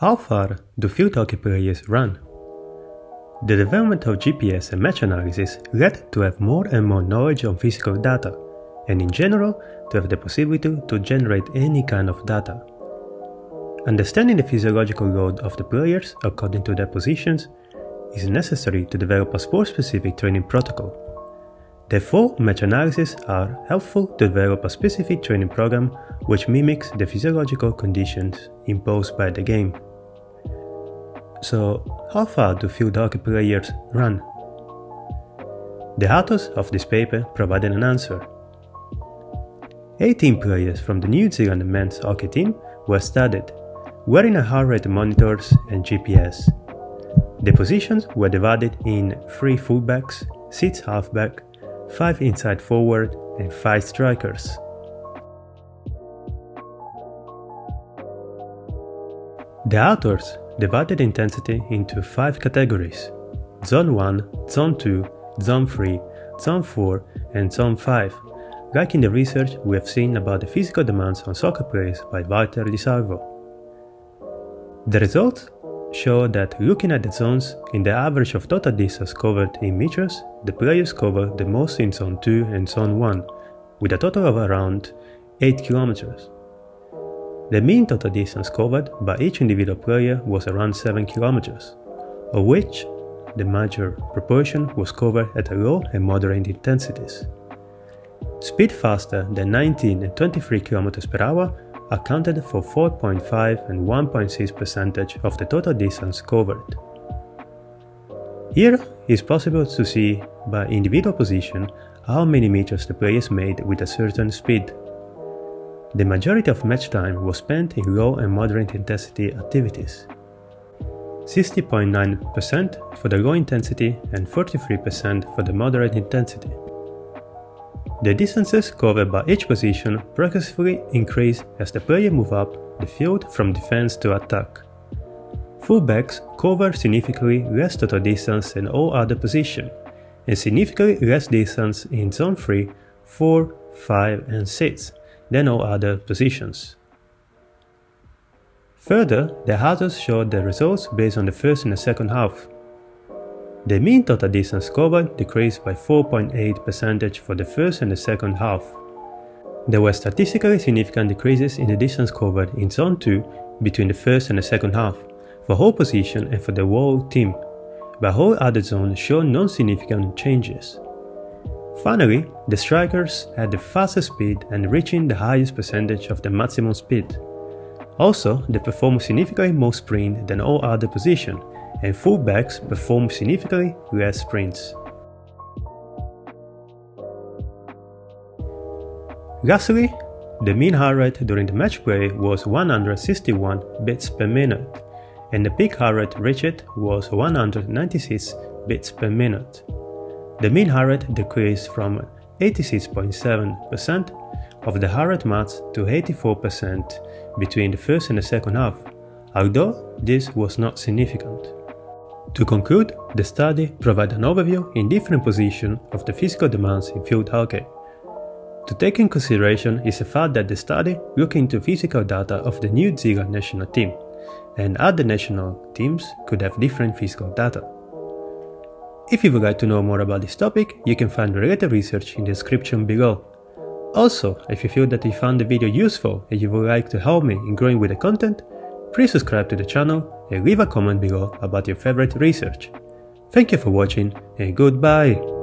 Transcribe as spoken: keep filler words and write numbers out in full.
How far do field hockey players run? The development of G P S and match analysis led to have more and more knowledge on physical data, and in general to have the possibility to generate any kind of data. Understanding the physiological load of the players according to their positions is necessary to develop a sport-specific training protocol. Therefore, match analyses are helpful to develop a specific training program which mimics the physiological conditions imposed by the game. So, how far do field hockey players run? The authors of this paper provided an answer. eighteen players from the New Zealand men's hockey team were studied, wearing a heart rate monitors and G P S. The positions were divided in three fullbacks, six halfbacks, five inside forward and five strikers. The authors divided intensity into five categories: Zone one, Zone two, Zone three, Zone four and Zone five, like in the research we have seen about the physical demands on soccer players by Walter Di Salvo. The results show that looking at the zones, in the average of total distance covered in meters, the players cover the most in Zone two and Zone one, with a total of around eight kilometers. The mean total distance covered by each individual player was around seven kilometers, of which the major proportion was covered at a low and moderate intensities. Speed faster than nineteen and twenty-three kilometers per hour are accounted for four point five and one point six percent of the total distance covered. Here is possible to see by individual position how many meters the players made with a certain speed. The majority of match time was spent in low and moderate intensity activities, sixty point nine percent for the low intensity and forty-three percent for the moderate intensity. The distances covered by each position progressively increase as the player moves up the field from defense to attack. Fullbacks cover significantly less total distance than all other positions, and significantly less distance in Zone three, four, five and six than all other positions. Further, the authors showed the results based on the first and the second half. The mean total distance covered decreased by four point eight percent for the first and the second half. There were statistically significant decreases in the distance covered in Zone two between the first and the second half, for whole position and for the whole team, but whole other zones showed non-significant changes. Finally, the strikers had the fastest speed and reaching the highest percentage of the maximum speed. Also, they performed significantly more sprints than all other positions, and fullbacks perform significantly less sprints. Lastly, the mean heart rate during the match play was one hundred sixty-one beats per minute, and the peak heart rate reached was one hundred ninety-six beats per minute. The mean heart rate decreased from eighty-six point seven percent of the heart rate max to eighty-four percent between the first and the second half, although this was not significant. To conclude, the study provides an overview in different positions of the physical demands in field hockey. To take in consideration is the fact that the study looked into physical data of the New Zealand national team, and other national teams could have different physical data. If you would like to know more about this topic, you can find related research in the description below. Also, if you feel that you found the video useful and you would like to help me in growing with the content, please subscribe to the channel and leave a comment below about your favorite research. Thank you for watching and goodbye!